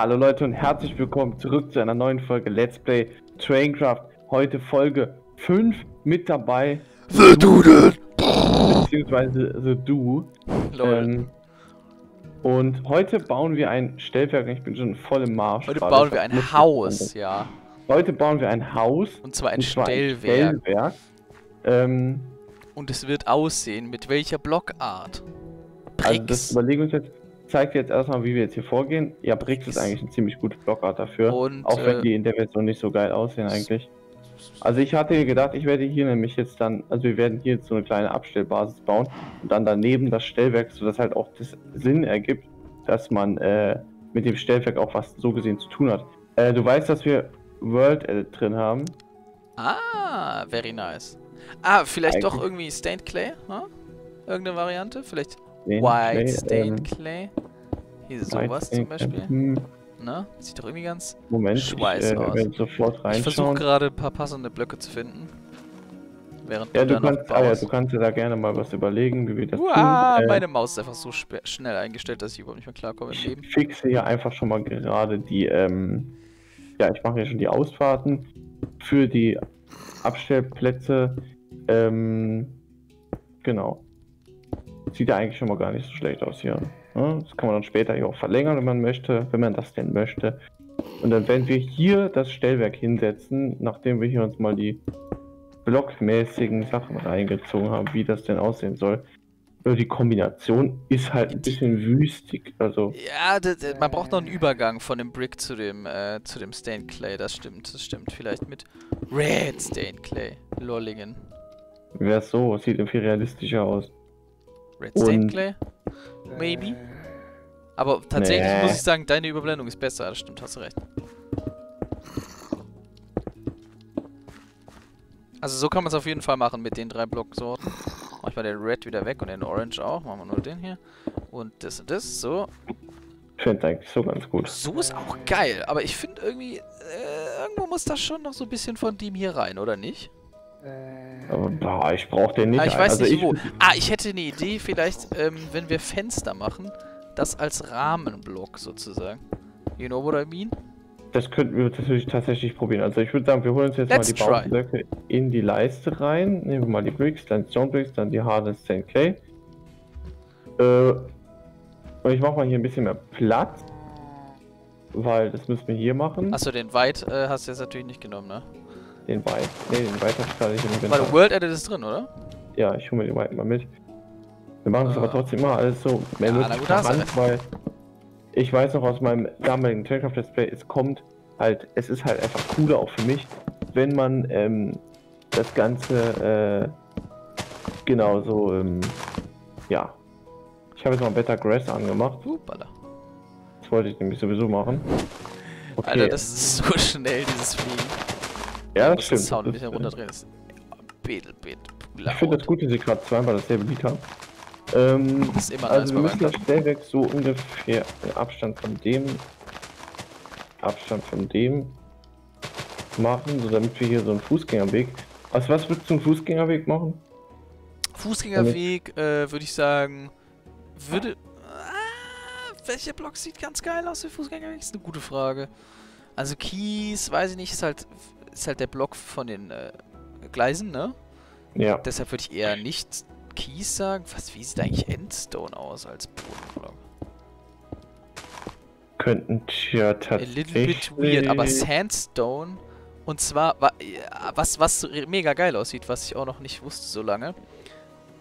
Hallo Leute und herzlich willkommen zurück zu einer neuen Folge Let's Play TrainCraft. Heute Folge 5 mit dabei. The Dude! Beziehungsweise The Dude. Und heute bauen wir ein Stellwerk. Ich bin schon voll im Marsch. Heute bauen wir ein Haus, ja. Heute bauen wir ein Haus. Und zwar ein Stellwerk. Und es wird aussehen. Mit welcher Blockart? Also das überlegen wir uns jetzt. Zeigt jetzt erstmal, wie wir jetzt hier vorgehen. Ja, Bricks ist eigentlich eine ziemlich gute Blockart dafür. Und, auch wenn die in der Version nicht so geil aussehen eigentlich. Also ich hatte gedacht, ich werde hier nämlich jetzt dann, also wir werden hier jetzt so eine kleine Abstellbasis bauen und dann daneben das Stellwerk, sodass halt auch das Sinn ergibt, dass man mit dem Stellwerk auch was so gesehen zu tun hat. Du weißt, dass wir World Edit drin haben. Ah, very nice. Ah, vielleicht eigentlich doch irgendwie Stained Clay? Huh? Irgendeine Variante? Vielleicht White Stained Clay. Hier sowas zum Beispiel. Na, sieht doch irgendwie ganz schweiß aus. Moment, sofort reinschauen. Ich versuche gerade ein paar passende Blöcke zu finden. Während ja, du kannst dir da gerne mal was überlegen, wie wir das tun. Meine Maus ist einfach so schnell eingestellt, dass ich überhaupt nicht mehr klarkomme im Leben. Ich fixe hier einfach schon mal gerade die, ja, ich mache hier schon die Ausfahrten für die Abstellplätze. Genau. Sieht ja eigentlich schon mal gar nicht so schlecht aus hier. Das kann man dann später hier auch verlängern, wenn man möchte, wenn man das denn möchte. Und dann werden wir hier das Stellwerk hinsetzen, nachdem wir hier uns mal die blockmäßigen Sachen reingezogen haben, wie das denn aussehen soll. Nur die Kombination ist halt ein bisschen wüstig, also... Ja, man braucht noch einen Übergang von dem Brick zu dem Stained Clay, das stimmt, vielleicht mit Red Stained Clay, Lollingen. Wäre so, sieht irgendwie realistischer aus. Red Stained Clay? Maybe? Aber tatsächlich muss ich sagen, deine Überblendung ist besser, das stimmt, hast du recht. Also so kann man es auf jeden Fall machen mit den drei Blocksorten. Mach ich mal den Red wieder weg und den Orange auch, machen wir nur den hier. Und das, so. Ich finde eigentlich so ganz gut. So ist auch geil, aber ich finde irgendwie, irgendwo muss das schon noch so ein bisschen von dem hier rein, oder nicht? Boah, ich brauche den nicht. Ich weiß also nicht wo. Ah, ich hätte eine Idee, vielleicht, wenn wir Fenster machen, das als Rahmenblock sozusagen. You know what I mean? Das könnten wir natürlich tatsächlich probieren. Also ich würde sagen, wir holen uns jetzt mal die Baublöcke in die Leiste rein. Nehmen wir mal die Bricks, dann Stone Bricks, dann die Hardest Stained Clay. Und ich mache mal hier ein bisschen mehr Platz, weil das müssen wir hier machen. Achso, den White hast du jetzt natürlich nicht genommen, ne? Den White. Ne, den White hab ich gerade nicht im Inventar. Weil World Edit ist drin, oder? Ja, ich hole mir den White mal mit. Wir machen das aber trotzdem immer alles so melodisch charmant, weil ich weiß noch aus meinem damaligen TrainCraft Let's Play, es ist halt einfach cooler auch für mich, wenn man das Ganze genau so, ja. Ich habe jetzt mal Better Grass angemacht. Das wollte ich nämlich sowieso machen. Okay. Alter, das ist so schnell, dieses Fliegen. Ja, das stimmt. Sound ein bisschen runterdrehen ist. Ich finde das gut, dass ich gerade zweimal dasselbe Lied habe. Das ist immer also wir müssen das Stellwerk so ungefähr in Abstand von dem machen, so damit wir hier so einen Fußgängerweg. Also was würdest du einen Fußgängerweg machen? Fußgängerweg würde ich sagen, welcher Block sieht ganz geil aus für Fußgängerweg? Ist eine gute Frage. Also Kies, weiß ich nicht, ist halt der Block von den Gleisen, ne? Ja. Deshalb würde ich eher nicht Kies sagen. Was, wie sieht eigentlich Endstone aus als Bodenblock? Könnten ja tatsächlich... A little bit weird, aber Sandstone. Und zwar, was mega geil aussieht, was ich auch noch nicht wusste so lange.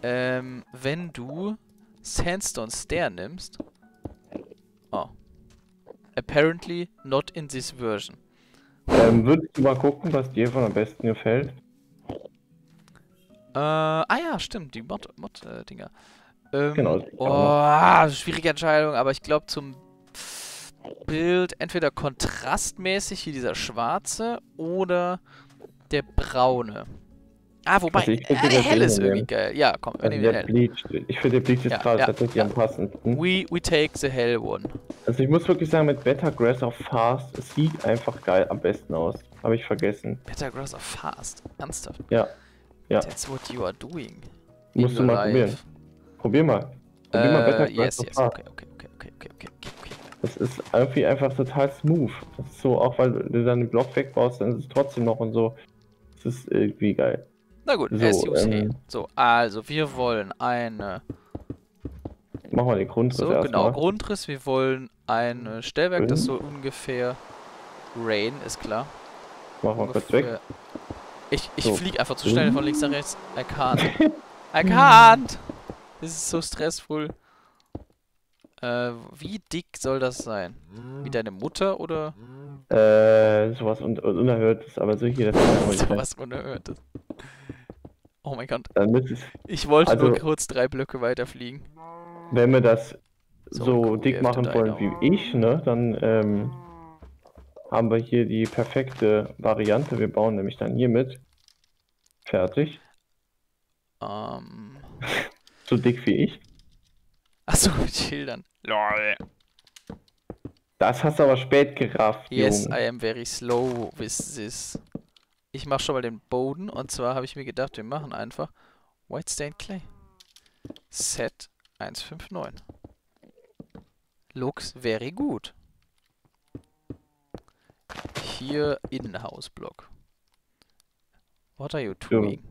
Wenn du Sandstone Stair nimmst... Oh. Apparently not in this version. Würdest du mal gucken, was dir von am besten gefällt? Ja, stimmt, die Mod-Dinger. Genau. Oh, schwierige Entscheidung, aber ich glaube zum Bild entweder kontrastmäßig, hier dieser schwarze, oder der braune. Ah, wobei, also hell ist irgendwie geil. Ja, komm, wir nehmen den hell. Ich finde, der Bleach ist gerade tatsächlich am passendsten. We take the hell one. Also ich muss wirklich sagen, mit Better Grass of Fast, es sieht einfach geil am besten aus. Habe ich vergessen. Better Grass of Fast? Ernsthaft? Ja. Ja. That's what you are doing. Musst du mal probieren. Probier mal. Probier mal Better Grass of Fast. Okay, okay, okay, okay, okay, okay. Das ist irgendwie einfach total smooth. Das ist so, auch weil du deinen Block wegbaust, dann ist es trotzdem noch und so. Das ist irgendwie geil. Na gut, so, so, also wir wollen eine... Machen wir den Grundriss erstmal. So, genau, Grundriss. Wir wollen ein Stellwerk, das so ungefähr... Rain, ist klar. Machen wir kurz weg. Ich so. Fliege einfach zu schnell von links nach rechts. I can't. I can't! Das ist so stressvoll. Wie dick soll das sein? Wie deine Mutter oder? Sowas Unerhörtes, aber so hier. Das sowas Unerhörtes. Oh mein Gott. Ich wollte also, nur kurz 3 Blöcke weiterfliegen. Wenn wir das so dick machen wollen wie ich, ne, dann haben wir hier die perfekte Variante. Wir bauen nämlich dann hiermit. Fertig. So dick wie ich. Achso, mit Schildern. LOL. Das hast du aber spät gerafft, yes, Junge. I am very slow with this. Ich mach schon mal den Boden, und zwar habe ich mir gedacht, wir machen einfach White Stained Clay. Set 159. Looks very good. Hier Innenhausblock. What are you doing?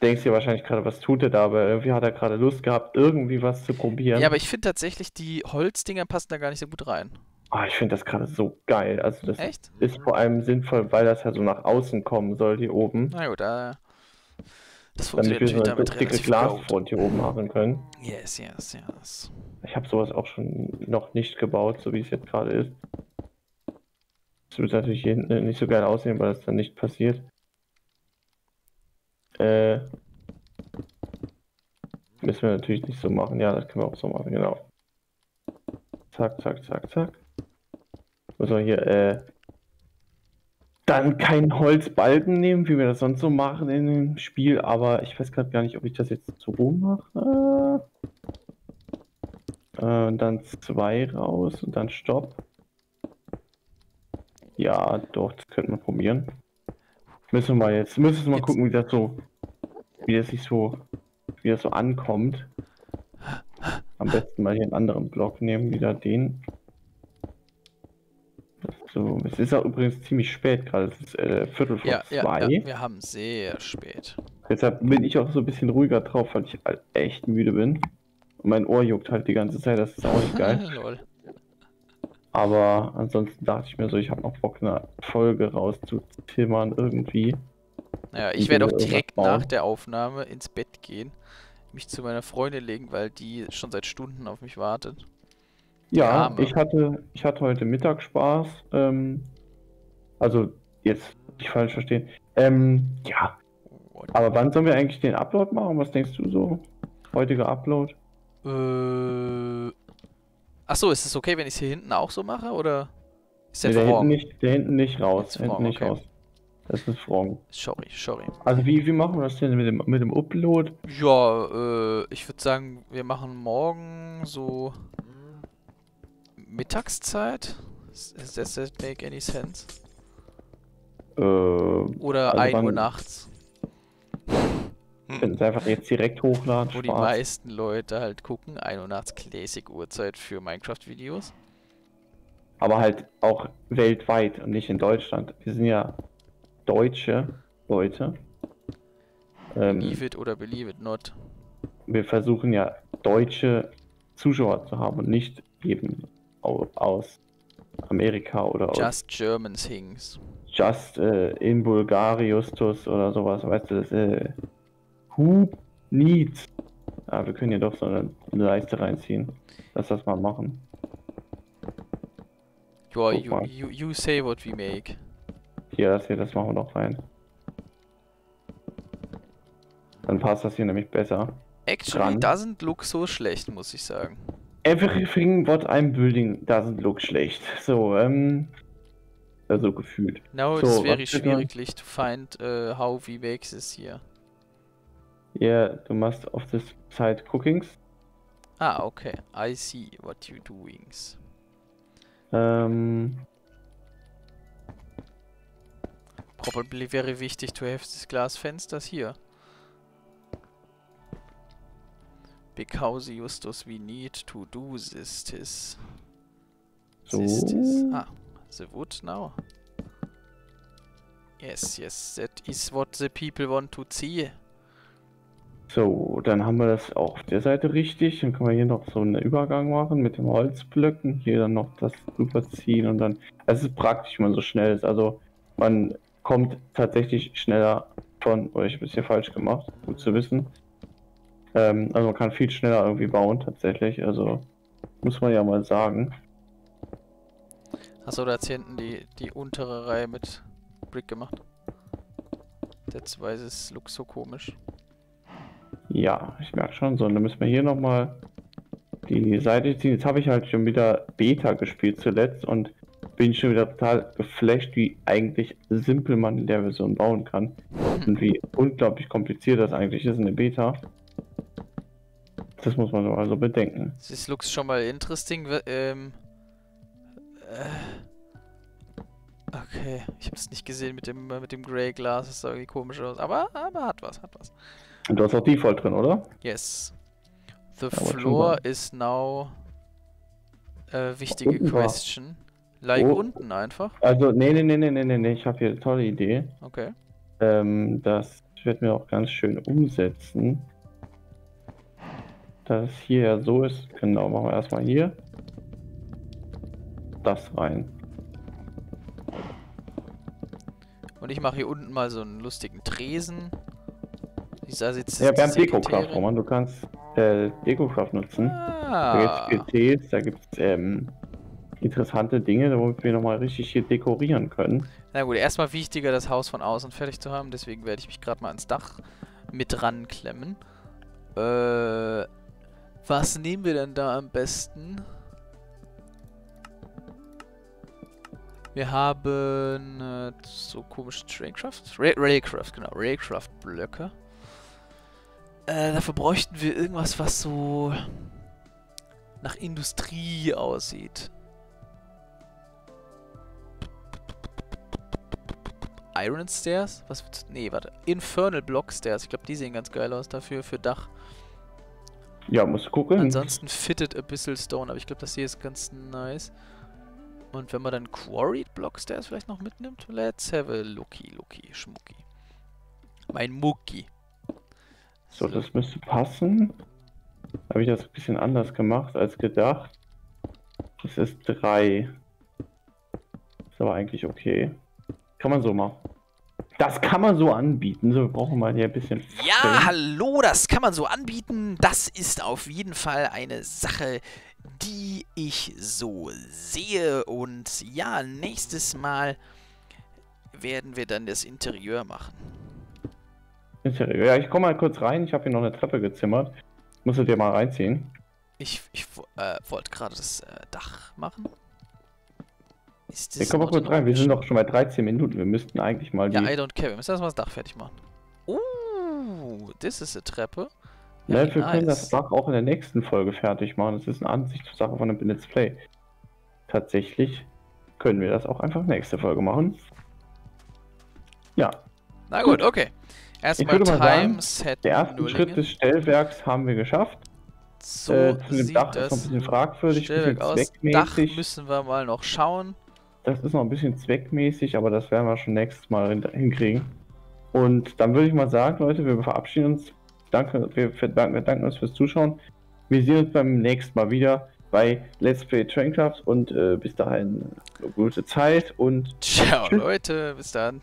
Du denkst dir wahrscheinlich gerade, was tut er da, aber irgendwie hat er gerade Lust gehabt, irgendwie was zu probieren. Ja, aber ich finde tatsächlich, die Holzdinger passen da gar nicht so gut rein. Ah, ich finde das gerade so geil. Also das echt? Ist vor allem sinnvoll, weil das ja so nach außen kommen soll, hier oben. Na gut, das funktioniert natürlich damit relativ gut. Damit wir so eine dicke Glasfront hier oben haben können. Yes, yes, yes. Ich habe sowas auch schon noch nicht gebaut, so wie es jetzt gerade ist. Das wird natürlich hier hinten nicht so geil aussehen, weil das dann nicht passiert. Müssen wir natürlich nicht so machen. Ja, das können wir auch so machen, genau. Zack, zack, zack, zack. Also hier, dann keinen Holzbalken nehmen, wie wir das sonst so machen in dem Spiel, aber ich weiß gerade gar nicht, ob ich das jetzt so mache. Und dann 2 raus und dann Stopp. Ja, doch, das könnten wir probieren. Müssen wir jetzt, mal gucken, wie das so, wie das so ankommt. Am besten mal hier einen anderen Block nehmen, wieder den. So, es ist auch übrigens ziemlich spät gerade, es ist 1/4 vor 2. Ja, wir haben sehr spät. Deshalb bin ich auch so ein bisschen ruhiger drauf, weil ich halt echt müde bin. Und mein Ohr juckt halt die ganze Zeit, das ist auch nicht geil. Lol. Aber ansonsten dachte ich mir so, ich habe noch Bock, eine Folge rauszuzimmern irgendwie. Naja, ich werde auch direkt nach der Aufnahme ins Bett gehen, mich zu meiner Freundin legen, weil die schon seit Stunden auf mich wartet. Ja, ich hatte heute Mittag Spaß. Also, jetzt nicht falsch verstehen. Ja. Aber wann sollen wir eigentlich den Upload machen? Was denkst du so? Heutiger Upload? Achso, ist es okay, wenn ich es hier hinten auch so mache, oder? Ist der, nee, der hinten nicht raus. Das ist wrong. Sorry, sorry. Also wie machen wir das denn mit dem Upload? Ja, ich würde sagen, wir machen morgen so Mittagszeit. Does that make any sense? Oder also 1 Uhr nachts. Wenn es einfach jetzt direkt hochladen. Wo die meisten Leute halt gucken, 1 Uhr nachts Classic Uhrzeit für Minecraft-Videos. Aber halt auch weltweit und nicht in Deutschland. Wir sind ja deutsche Leute. Believe it oder believe it not. Wir versuchen ja deutsche Zuschauer zu haben und nicht eben aus Amerika oder aus... Just German things. Just in Bulgariustus oder sowas, weißt du, das Who needs? Ah, wir können hier doch so eine Leiste reinziehen. Lass das mal machen. Joa, you say what we make. Hier, das machen wir noch rein. Dann passt das hier nämlich besser. Actually, doesn't look so schlecht, muss ich sagen. Everything what I'm building doesn't look schlecht. So, also gefühlt. Now so, it's very schwierig to find how we make this here. Yeah, du machst auf this side cookings. Ah, okay. I see what you doing. Probably very wichtig to have this glass fensters here. Because Justus, we need to do this. So. Ah, the wood now. Yes, yes, that is what the people want to see. So, dann haben wir das auch auf der Seite richtig. Dann können wir hier noch so einen Übergang machen mit den Holzblöcken. Hier dann noch das rüberziehen und dann... Es ist praktisch, wenn man so schnell ist. Also man kommt tatsächlich schneller von... Oh, ich habe es hier falsch gemacht. Gut zu wissen. Also man kann viel schneller irgendwie bauen tatsächlich. Also muss man ja mal sagen. Achso, da hat hier hinten die untere Reihe mit Brick gemacht. Jetzt weiß es, looks so komisch. Ja, ich merke schon so. Und dann müssen wir hier nochmal die Seite ziehen. Jetzt habe ich halt schon wieder Beta gespielt zuletzt und bin schon wieder total geflasht, wie eigentlich simpel man in der Version bauen kann. Und wie unglaublich kompliziert das eigentlich ist in der Beta. Das muss man also bedenken. Das looks schon mal interesting. Okay, ich habe es nicht gesehen mit dem Grey Glas. Das sah irgendwie komisch aus. Aber hat was. Und du hast auch Default drin, oder? Yes. The floor is now... wichtige Question. Like unten einfach? Also, nee. Ich habe hier eine tolle Idee. Okay. Das wird mir auch ganz schön umsetzen. Dass hier ja so ist. Genau, machen wir erstmal hier. Das rein. Und ich mache hier unten mal so einen lustigen Tresen. Ja, wir haben DecoCraft, Roman. Du kannst DecoCraft nutzen. Ah. Da gibt es PTs, da gibt es interessante Dinge, damit wir nochmal richtig hier dekorieren können. Na gut, erstmal wichtiger, das Haus von außen fertig zu haben. Deswegen werde ich mich gerade mal ans Dach mit ranklemmen. Was nehmen wir denn da am besten? Wir haben so komische TrainCraft? Railcraft, genau. Railcraft-Blöcke. Dafür bräuchten wir irgendwas, was so nach Industrie aussieht. Iron Stairs? Was wird's? Nee, warte. Infernal Block Stairs. Ich glaube, die sehen ganz geil aus dafür, für Dach. Ja, musst du gucken. Ansonsten Fitted Abyssal Stone, aber ich glaube, das hier ist ganz nice. Und wenn man dann Quarried Block Stairs vielleicht noch mitnimmt, let's have a looky, schmucki. Mein Mucki. So, das müsste passen. Habe ich das ein bisschen anders gemacht als gedacht. Das ist 3. Ist aber eigentlich okay. Kann man so machen. Das kann man so anbieten. So, wir brauchen mal hier ein bisschen... Ja, hallo, das kann man so anbieten. Das ist auf jeden Fall eine Sache, die ich so sehe. Und ja, nächstes Mal werden wir dann das Interieur machen. Ja, ich komme mal kurz rein. Ich habe hier noch eine Treppe gezimmert. Musst du dir mal reinziehen. Ich wollte gerade das Dach machen. Ist das komm mal kurz rein. Wir sind doch schon bei 13 Minuten. Wir müssten eigentlich mal die... Ja, I don't care. Wir müssen erstmal das Dach fertig machen. Das ist eine Treppe. Ja, wir können das Dach auch in der nächsten Folge fertig machen. Das ist eine Ansichtssache von einem Let's Play. Tatsächlich können wir das auch einfach nächste Folge machen. Ja. Na gut. Okay. Erstmal Time-Set. Den ersten Schritt des Stellwerks haben wir geschafft. So zu dem Dach ist noch ein bisschen fragwürdig, ein bisschen zweckmäßig. Dach müssen wir mal noch schauen. Das ist noch ein bisschen zweckmäßig, aber das werden wir schon nächstes Mal hinkriegen. Und dann würde ich mal sagen, Leute, wir verabschieden uns. Danke, wir danken uns fürs Zuschauen. Wir sehen uns beim nächsten Mal wieder bei Let's Play TrainCraft und bis dahin eine gute Zeit und ciao, tschüss. Leute, bis dann.